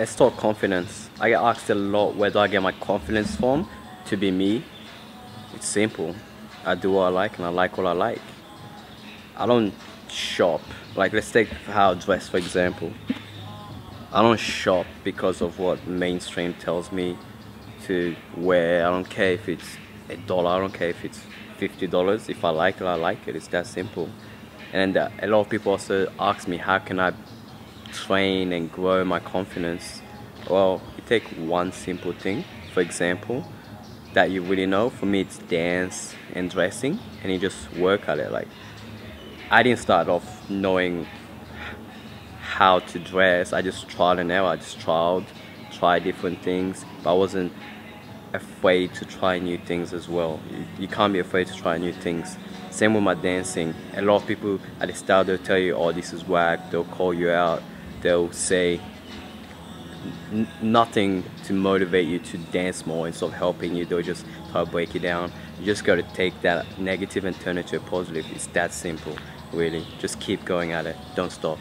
Let's talk confidence. I get asked a lot where do I get my confidence from to be me. It's simple. I do what I like and I like what I like. I don't shop. Like, let's take how I dress for example. I don't shop because of what mainstream tells me to wear. I don't care if it's $1, I don't care if it's $50. If I like it, I like it. It's that simple. And a lot of people also ask me, how can I train and grow my confidence? Well, you take one simple thing, for example, that you really know. For me, it's dance and dressing, and you just work at it. Like, I didn't start off knowing how to dress. I just tried and error. I just tried different things, but I wasn't afraid to try new things as well. You can't be afraid to try new things. Same with my dancing. A lot of people at the start, they'll tell you, oh, this is whack. They'll call you out. They'll say nothing to motivate you to dance more. Instead of helping you, they'll just try to break you down. You just got to take that negative and turn it to a positive. It's that simple, really. Just keep going at it. Don't stop.